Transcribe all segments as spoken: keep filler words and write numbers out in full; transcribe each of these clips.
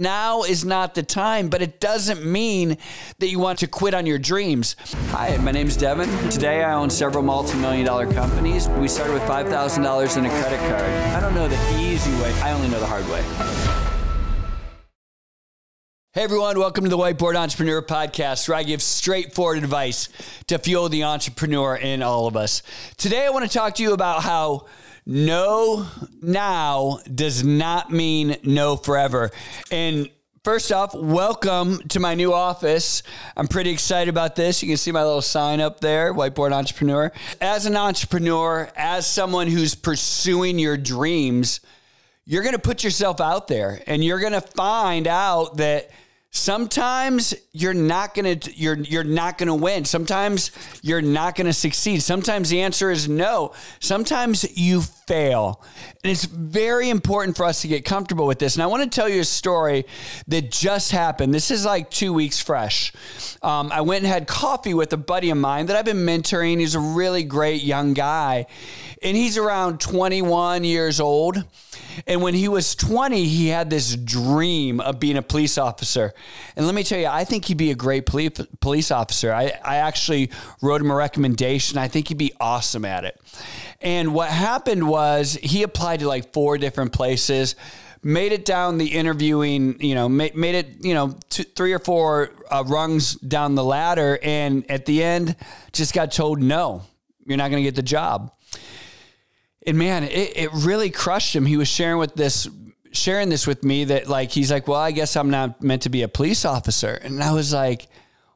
Now is not the time, but it doesn't mean that you want to quit on your dreams. Hi, my name's Devin. Today I own several multi-million dollar companies. We started with five thousand dollars in a credit card. I don't know the easy way, I only know the hard way. Hey everyone, welcome to the Whiteboard Entrepreneur podcast, where I give straightforward advice to fuel the entrepreneur in all of us. Today I want to talk to you about how no now does not mean no forever. And first off, welcome to my new office. I'm pretty excited about this. You can see my little sign up there, Whiteboard Entrepreneur. As an entrepreneur, as someone who's pursuing your dreams, you're going to put yourself out there and you're going to find out that sometimes you're not going to you're you're not going to win. Sometimes you're not going to succeed. Sometimes the answer is no. Sometimes you fail. And it's very important for us to get comfortable with this. And I want to tell you a story that just happened. This is like two weeks fresh. Um, I went and had coffee with a buddy of mine that I've been mentoring. He's a really great young guy. And he's around twenty-one years old. And when he was twenty, he had this dream of being a police officer. And let me tell you, I think he'd be a great police officer. I, I actually wrote him a recommendation. I think he'd be awesome at it. And what happened was he applied to like four different places, made it down the interviewing, you know, made, made it, you know, two, three or four uh, rungs down the ladder. And at the end, just got told, no, you're not going to get the job. And man, it, it really crushed him. He was sharing with this, sharing this with me that like, he's like, well, I guess I'm not meant to be a police officer. And I was like,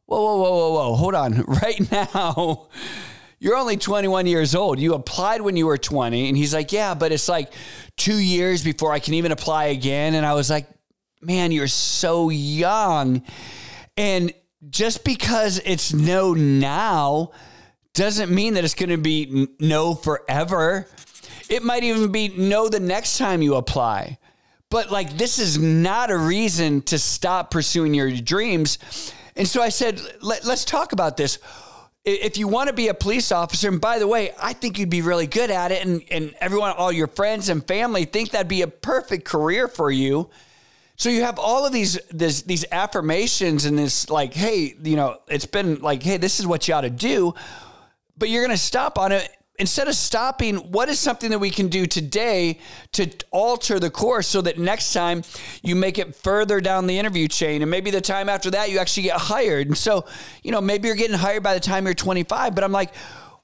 whoa, whoa, whoa, whoa, whoa, hold on. Right now, you're only twenty-one years old. You applied when you were twenty. And he's like, yeah, but it's like two years before I can even apply again. And I was like, man, you're so young. And just because it's no now doesn't mean that it's going to be no forever. It might even be no the next time you apply. But like, this is not a reason to stop pursuing your dreams. And so I said, Let, let's talk about this. If you want to be a police officer, and by the way, I think you'd be really good at it. And, and everyone, all your friends and family think that'd be a perfect career for you. So you have all of these, this, these affirmations and this like, hey, you know, it's been like, hey, this is what you ought to do. But you're going to stop on it. Instead of stopping, what is something that we can do today to alter the course so that next time you make it further down the interview chain, and maybe the time after that you actually get hired? And so, you know, maybe you're getting hired by the time you're twenty-five, but I'm like,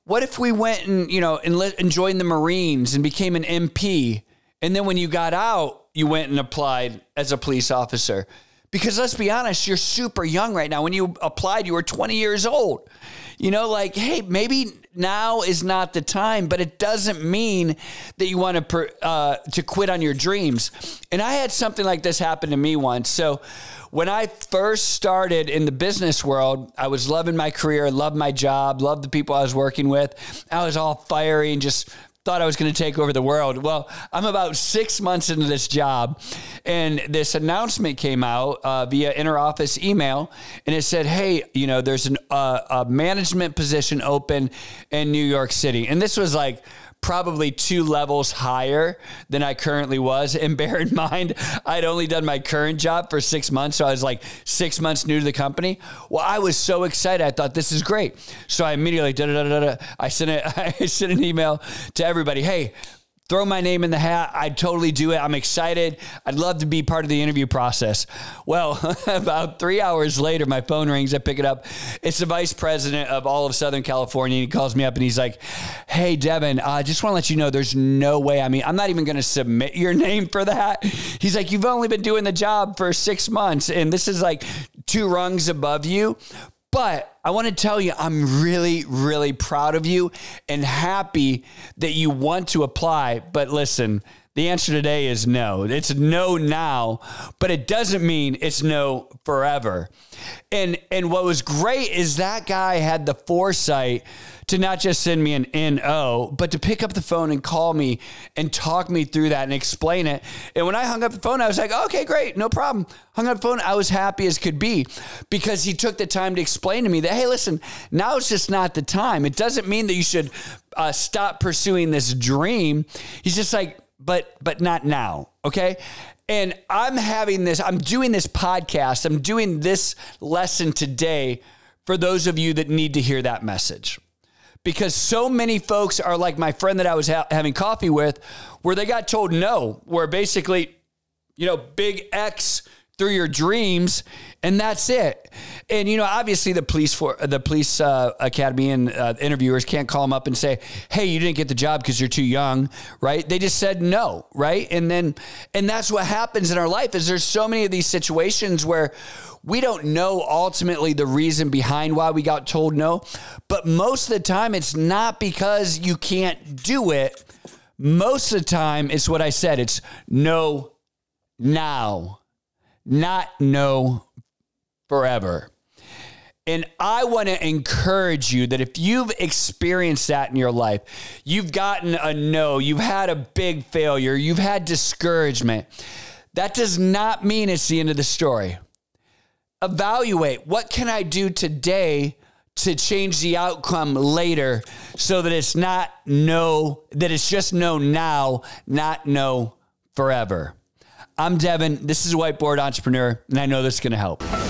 what if we went and, you know, and, and joined the Marines and became an M P? And then when you got out, you went and applied as a police officer. Because let's be honest, you're super young right now. When you applied, you were twenty years old. You know, like, hey, maybe now is not the time, but it doesn't mean that you want to per, uh, to quit on your dreams. And I had something like this happen to me once. So when I first started in the business world, I was loving my career, loved my job, loved the people I was working with. I was all fiery and just thought I was going to take over the world. Well, I'm about six months into this job, and this announcement came out uh, via interoffice email, and it said, hey, you know, there's an, uh, a management position open in New York City. And this was like probably two levels higher than I currently was. And bear in mind, I'd only done my current job for six months. So I was like six months new to the company. Well, I was so excited. I thought, this is great. So I immediately, da, da, da, da, da, I sent a, I sent an email to everybody. Hey, throw my name in the hat. I'd totally do it. I'm excited. I'd love to be part of the interview process. Well, about three hours later, my phone rings. I pick it up. It's the vice president of all of Southern California. And he calls me up and he's like, hey, Devin, I uh, just want to let you know there's no way. I mean, I'm not even going to submit your name for that. He's like, you've only been doing the job for six months. And this is like two rungs above you. But I want to tell you, I'm really, really proud of you and happy that you want to apply. But listen, the answer today is no. It's no now, but it doesn't mean it's no forever. And and what was great is that guy had the foresight to not just send me an N O, but to pick up the phone and call me and talk me through that and explain it. And when I hung up the phone, I was like, okay, great, no problem. Hung up the phone, I was happy as could be because he took the time to explain to me that, hey, listen, now it's just not the time. It doesn't mean that you should uh, stop pursuing this dream. He's just like, but but not now, okay? And I'm having this, I'm doing this podcast, I'm doing this lesson today for those of you that need to hear that message. Because so many folks are like my friend that I was ha having coffee with, where they got told no, where basically, you know, big X through your dreams, and that's it. And, you know, obviously the police for the police uh, academy and uh, interviewers can't call them up and say, hey, you didn't get the job because you're too young, right? They just said no, right? And then, and that's what happens in our life is there's so many of these situations where we don't know ultimately the reason behind why we got told no, but most of the time it's not because you can't do it. Most of the time it's what I said, it's no now, not no forever. And I want to encourage you that if you've experienced that in your life, you've gotten a no, you've had a big failure, you've had discouragement, that does not mean it's the end of the story. Evaluate, what can I do today to change the outcome later so that it's not no, that it's just no now, not no forever. I'm Devin. This is Whiteboard Entrepreneur, and I know this is going to help.